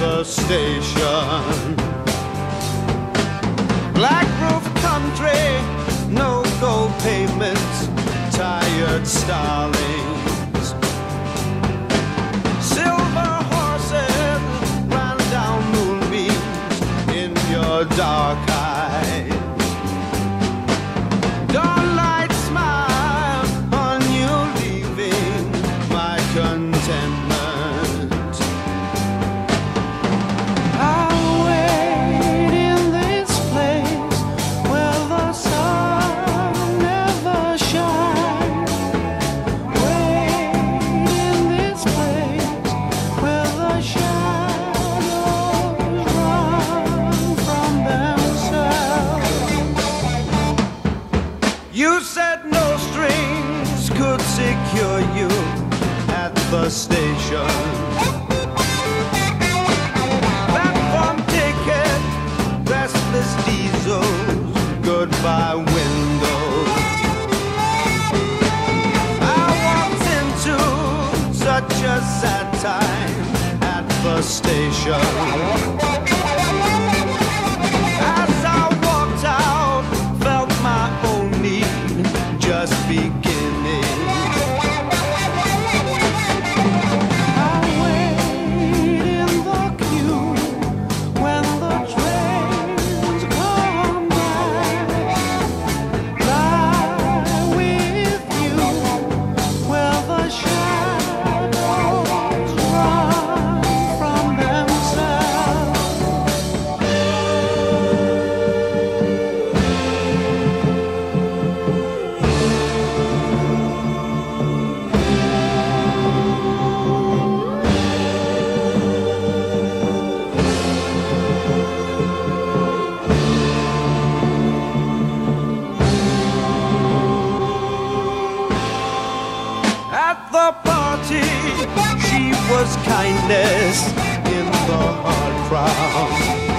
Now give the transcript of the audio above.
the station. Black roof country, no go payments, tired starlings. Silver horses ran down moonbeams in your dark eyes. Dawnlight smile on you leaving, my contentment. I'll wait in this place where the sun never shines. Wait in this place where the shadows run from themselves. You said no strings could secure you at the station. Goodbye windows. I walked into such a sad time at the station. As I walked out, felt my own need just beginning. I wait in the queue when the trains come by. Shadows run from themselves. At the party, she was kindness in the hard crowd.